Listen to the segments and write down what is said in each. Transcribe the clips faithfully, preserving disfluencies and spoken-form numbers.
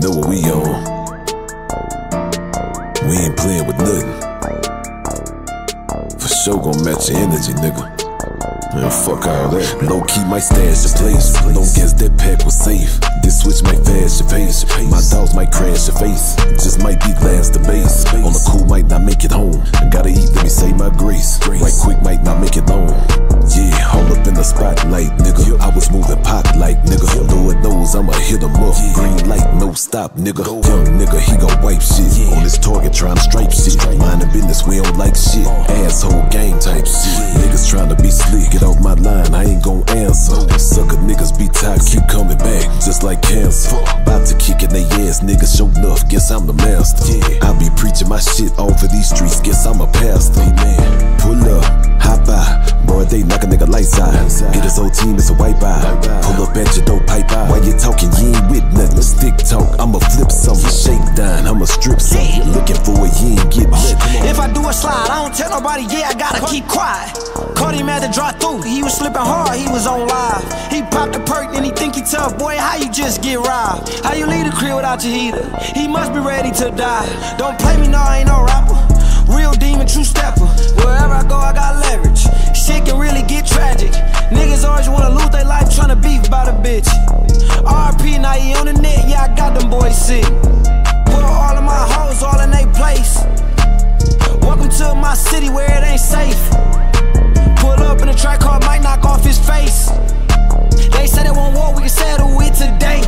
know what we on. We ain't playing with nothing. For sure gon' match your energy, nigga. Man, fuck all that. Low key, my stash your place. Don't guess that pack was safe. This switch might fast your pace. My dogs might crash your face. Just might be last to base. On the cool, might not make it home. Gotta eat, let me say my grace. Right quick, might not make it long. Yeah, all up in the spotlight, nigga. I was moving pop like, nigga. Lord knows I'ma hit him up. Green light, no stop, nigga. Young nigga, he gon' wipe shit. On this target, tryna stripe shit. Mind the business, we don't like shit. Asshole gang type shit. Niggas tryna be slick. Off my line, I ain't gon' answer. Sucker niggas be tired, keep coming back, just like cancer. About to kick in they ass, niggas show enough, guess I'm the master. I be preaching my shit off of these streets, guess I'm a pastor. Pull up, hop out, broad day, knock a nigga lights out. Hit his whole team, it's a wipe out. Pull up at your dope pipe out. While you talking, you ain't with nothing. Stick talk, I'ma flip some. Shake down, I'ma strip some. Looking for it, you ain't get lit. If I do a slide, I don't tell nobody, yeah, I gotta keep quiet. Cardi mad to drive through. He was slipping hard, he was on live. He popped a perk, then he think he tough. Boy, how you just get robbed? How you leave the crib without your heater? He must be ready to die. Don't play me, no, I ain't no rapper. Real demon, true stepper. Wherever I go, I got leverage. Shit can really get tragic. Niggas always wanna lose their life trying to beef about a bitch. R P, now he on the net, yeah, I got them boys sick. Put all of my hoes all in they place. Welcome to my city where it ain't safe. Pull up in a track car, might knock off his face. They said it won't war, we can settle it today.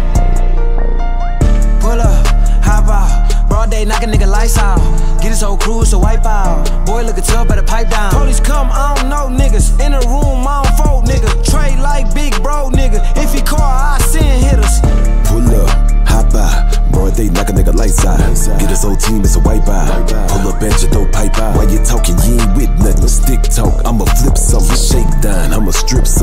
Pull up, hop out, broad day, knock a nigga lights out. Get his whole crew to wipe out. Boy, look at tough, better pipe down. Police come, I don't know niggas. In the room, I don't fold nigga. Trade like big bro nigga. If he call, I send hitters. Pull up, hop out, broad day, knock a nigga lights out. Get his whole team, it's a wipe out. Pull up at your dope pipe out. While you talking, you ain't with nothing. Stick talk, I'ma flip some. Shake down, I'ma strip some.